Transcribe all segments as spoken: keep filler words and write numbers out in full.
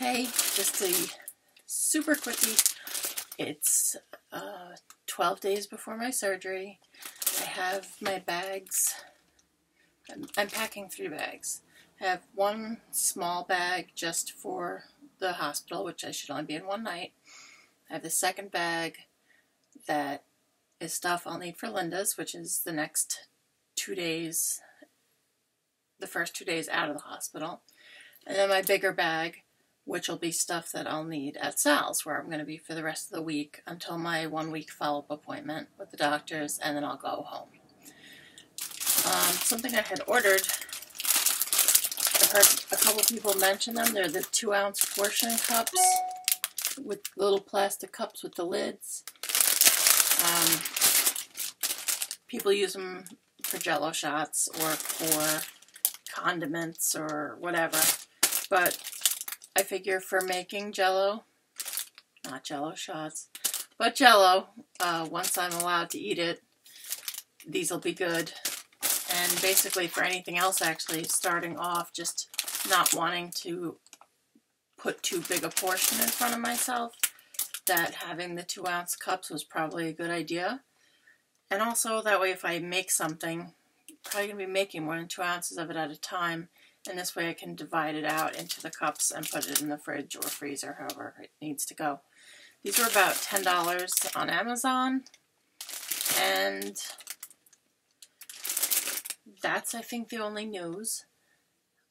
Hey, just a super quickie. It's uh, twelve days before my surgery. I have my bags. I'm, I'm packing three bags. I have one small bag just for the hospital, which I should only be in one night. I have the second bag that is stuff I'll need for Linda's, which is the next two days, the first two days out of the hospital. And then my bigger bag, which will be stuff that I'll need at Sal's, where I'm going to be for the rest of the week until my one-week follow-up appointment with the doctors, and then I'll go home. Um, something I had ordered, I heard a couple people mention them. They're the two-ounce portion cups, with little plastic cups with the lids. Um, people use them for Jello shots or for condiments or whatever, but I figure for making Jello, not Jello shots, but Jello, uh, once I'm allowed to eat it, these will be good. And basically for anything else, actually, starting off just not wanting to put too big a portion in front of myself, that having the two ounce cups was probably a good idea. And also that way if I make something, probably going to be making more than two ounces of it at a time, and this way I can divide it out into the cups and put it in the fridge or freezer, however it needs to go. These were about ten dollars on Amazon, and that's, I think, the only news.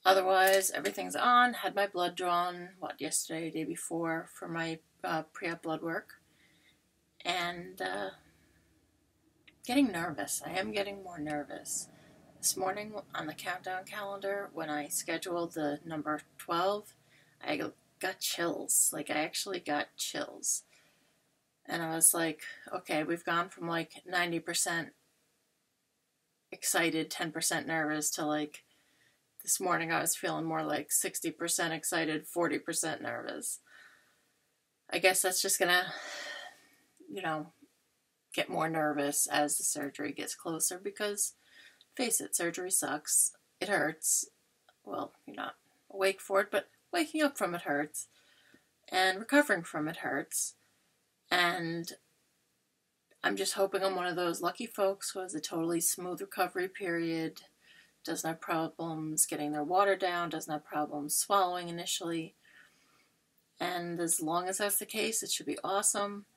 Otherwise, everything's on. Had my blood drawn, what, yesterday, day before, for my uh, pre-op blood work, and uh, getting nervous. I am getting more nervous. This morning on the countdown calendar, when I scheduled the number twelve, I got chills. Like, I actually got chills. And I was like, okay, we've gone from like ninety percent excited, ten percent nervous, to like, this morning I was feeling more like sixty percent excited, forty percent nervous. I guess that's just gonna, you know, get more nervous as the surgery gets closer, because face it, surgery sucks. It hurts. Well, you're not awake for it, but waking up from it hurts. And recovering from it hurts. And I'm just hoping I'm one of those lucky folks who has a totally smooth recovery period, doesn't have problems getting their water down, doesn't have problems swallowing initially. And as long as that's the case, it should be awesome.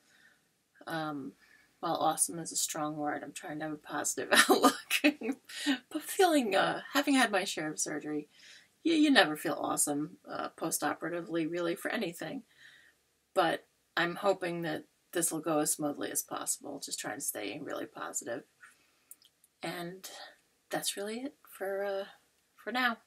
Um... Well, awesome is a strong word. I'm trying to have a positive outlook. But feeling, uh, having had my share of surgery, you, you never feel awesome uh, post-operatively, really, for anything. But I'm hoping that this will go as smoothly as possible, just trying to stay really positive. And that's really it for, uh, for now.